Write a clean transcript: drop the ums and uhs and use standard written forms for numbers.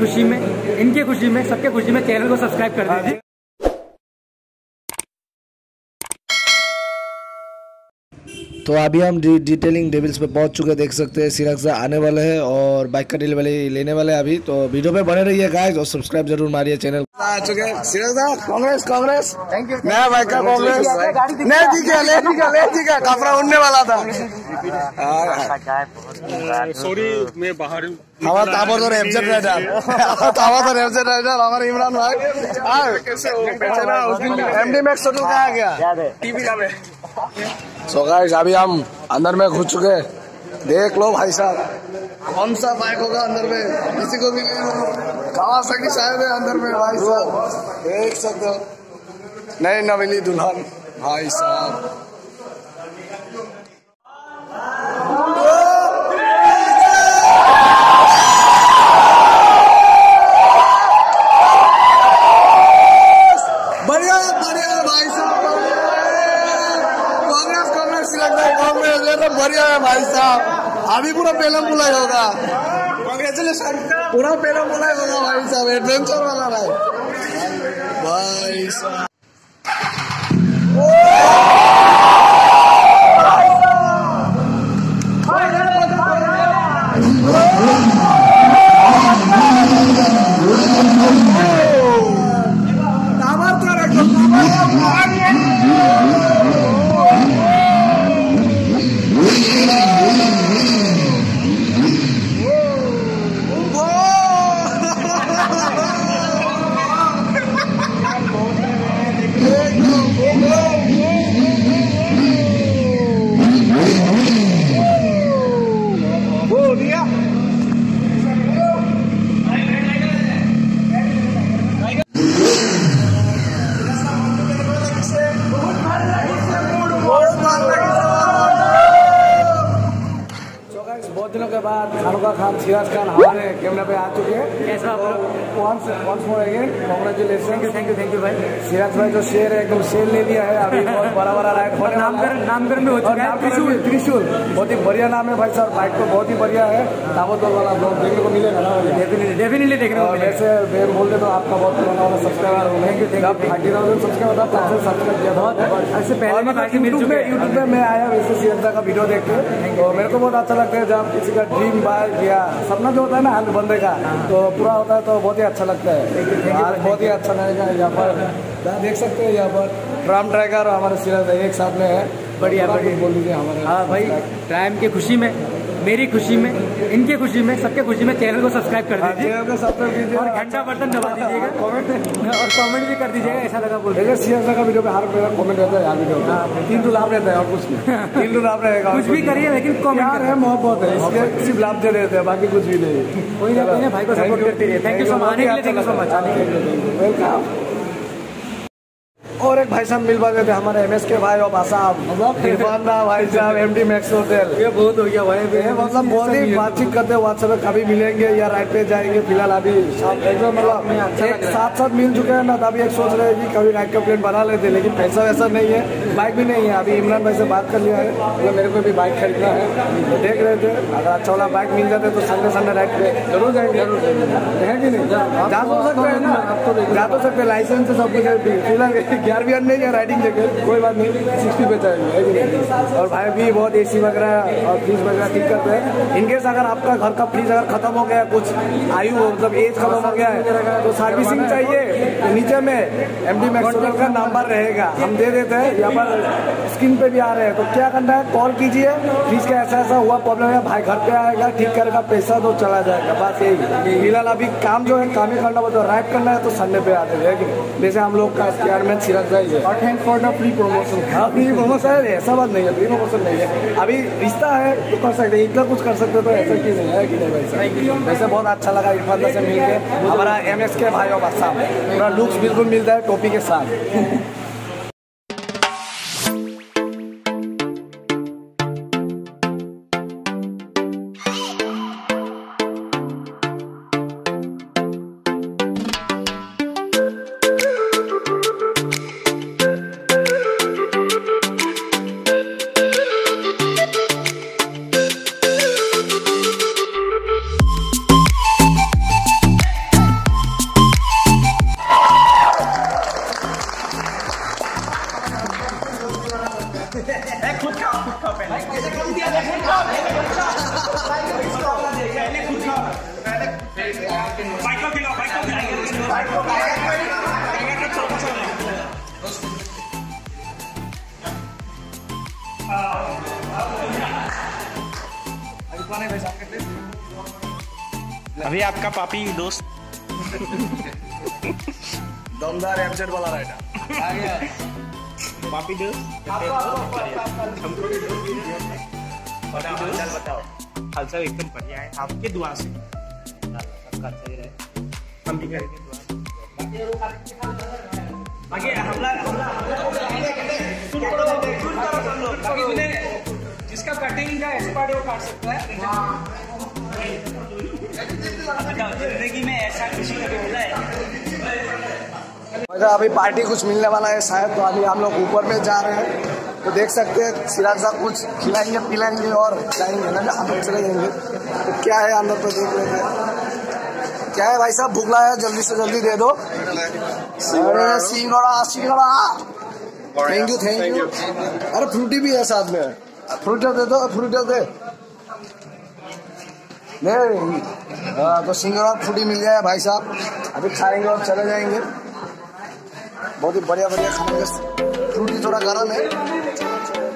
खुशी में, इनके खुशी में, सबके खुशी में चैनल को सब्सक्राइब कर दीजिए। तो अभी हम डिटेलिंग डेविल्स पे पहुंच चुके, देख सकते हैं सिराक्स आने वाले हैं और बाइक का डील वाले लेने वाले हैं अभी। तो वीडियो पे बने रहिए गाइस और सब्सक्राइब जरूर मारिए चैनल। आ चुके सिराक्स, कांग्रेस कांग्रेस, थैंक यू। नया बाइक का कांग्रेस ले दिया, कपड़ा उड़ने वाला था। सॉरी मैं बाहर हूँ। हमारा ताबड़तोड़ एब्सेंट राइडर, हमारे इमरान भाई कैसे हो? बेचारा उस दिन एमडी मैक्स होटल का आ गया टीवी का में। सो गाइस अभी हम अंदर में घुस चुके, देख लो भाई साहब कौन सा बाइक होगा अंदर में, किसी को भी कावासाकी शायद है अंदर में भाई साहब, देख सकते हो। नहीं ना मिली दुल्हन भाई साहब। बढ़िया है भाई साहब, अभी पूरा पेलम बुलाई होगा, कांग्रेचुलेशन, पूरा पेलम बुलाई होगा भाई साहब, एडवेंचर वाला भाई भाई साहब। बहुत दिनों के बाद खानों खान सिराक्स खान हमारे कैमरा पे आ चुके हैं। कैसा आप लोग? Once more again congratulation, thank you भाई। सिराक्स भाई जो शेर है एकदम शेर ले लिया है अभी, बहुत बड़ा राइड होने वाला है। नामकरण भी हो चुका है त्रिशूल, त्रिशूल बहुत ही बढ़िया नाम है भाई साहब, बाइक तो बहुत ही बढ़िया है। ताबड़तोड़ वाला ब्लॉग देखने को मिलेगा ना, डेफिनेटली देखने को मिलेगा। जैसे बोल दे तो आपका बहुत पुराना वाला सब्सक्राइबर हो, thank you thank you. 30,000 subscriber था, 5,000 किया बहुत ऐसे पहले में। यूट्यूब पर मैं आया वैसे सिराक्स का वीडियो देख के, मेरे को बहुत अच्छा लगता है जब किसी का ड्रीम बाइक या सपना जो होता है ना हर बंदे का, तो पूरा होता है तो बहुत ही अच्छा लगता है। बहुत ही अच्छा लगेगा यहाँ पर, देख सकते हैं यहाँ पर ट्रायम्फ टाइगर और हमारे सिराक्स एक साथ में है। बढ़िया बढ़िया बोल दीजिए हमारे। हाँ भाई, ट्रायम्फ की खुशी में, मेरी खुशी में, इनकी खुशी में, सबके खुशी में चैनल को सब्सक्राइब कर दीजिए और घंटा बटन दबा दीजिएगा, और कमेंट भी कर दीजिएगा। ऐसा लगा बोल रहे सिराक्स का वीडियो पे हर मेरा कमेंट रहता है यार, वीडियो पे 3 लाभ रहता है और कुछ नहीं, 3 लाभ रहेगा। कुछ भी करिए लेकिन कमेंट है, मोहब्बत है, इसलिए सिर्फ लाभ दे रहते हैं, बाकी कुछ भी नहीं। कोई ना कोई भाई को सपोर्ट करते रहिए। Thank you so much, thank you so much, welcome. और एक भाई साहब मिल पाते थे हमारे MSK भाई और भाई साहब MD मैक्स होटल, ये बहुत हो गया भाई, मतलब बहुत ही बातचीत करते हैं व्हाट्सएप पे, कभी मिलेंगे या राइड पे जाएंगे। फिलहाल अभी मतलब साथ मिल चुके हैं ना, तभी एक सोच रहे हैं कि कभी राइड का प्लान बना लेते, लेकिन पैसा वैसा नहीं है, बाइक भी नहीं है। अभी इमरान भाई से बात कर लिया है, मतलब मेरे को भी बाइक खरीदना है, देख रहे थे अगर अच्छा वाला बाइक मिल जाता है तो संडे राइड पे जरूर जाएंगे, है कि नहीं? जा तो सकते हैं ना, जा तो सकते हैं, लाइसेंस से सब कुछ। फिलहाल 11 नहीं है राइडिंग जगह, कोई बात नहीं, 60 पे जाएंगे। और भाई भी बहुत AC वगैरह और फ्रीज वगैरह ठीक करते हैं। इनकेस अगर आपका घर का फ्रीज अगर खत्म हो गया, कुछ आयु मतलब एज खत्म हो गया है तो सर्विसिंग चाहिए, तो नीचे में MD मैक्स होटल का नंबर रहेगा, हम दे देते हैं, यहाँ पर स्क्रीन पे भी आ रहे हैं। तो क्या करना है, कॉल कीजिए, फ्रीज का ऐसा हुआ प्रॉब्लम है, भाई घर पे आएगा ठीक करेगा, पैसा तो चला जाएगा, बस यही। फिलहाल अभी काम जो है, काम ही करना पड़ता है, राइड करना है तो संडे पे आते हैं, जैसे हम लोग का और thanks for the free promotion. हाँ फ्री प्रमोशन है, ऐसा बात नहीं है, फ्री प्रमोशन नहीं है। अभी रिश्ता है तो कर सकते हैं, इतना कुछ कर सकते हैं, तो ऐसा चीज नहीं है कि नहीं भाई साहब। वैसे बहुत अच्छा लगा इरफान से मिलकर, हमारा MSK भाई और साहब पूरा लुक्स बिल्कुल मिलता है टोपी के साथ। अभी आपका पापी दोस्त दमदार एब्सेंट वाला राइडर आ गया पापी दोस्त। हालचाल बताओ। हालचाल एकदम बढ़िया है, आपके दुआ से सबका अच्छा ही रहे, हम भी करेंगे दुआ। बाकी जिसका कटिंग का एक्सपर्ट है वो काट सकता है। जिंदगी में ऐसा खुशी कभी मिला है? अभी पार्टी कुछ मिलने वाला है शायद, तो अभी हम लोग ऊपर में जा रहे हैं, तो देख सकते हैं सिराज साहब कुछ खिलाएंगे पिलाएंगे और जाएंगे ना हम लोग चले जाएंगे। तो क्या है अंदर तो देख लेते हैं क्या है। भाई साहब भूख लाया, जल्दी से जल्दी दे दो। सिंगड़ा सिंगड़ा, थैंक यू थैंक यू। अरे फ्रूटी भी है साथ में, फ्रूटी दे दो, फ्रूटी दे नहीं। तो सिंगड़ा फ्रूटी मिल गया है भाई साहब, अभी खाएंगे और चले जाएंगे। बहुत ही बढ़िया बढ़िया खाने, फ्रूटी थोड़ा गर्म है।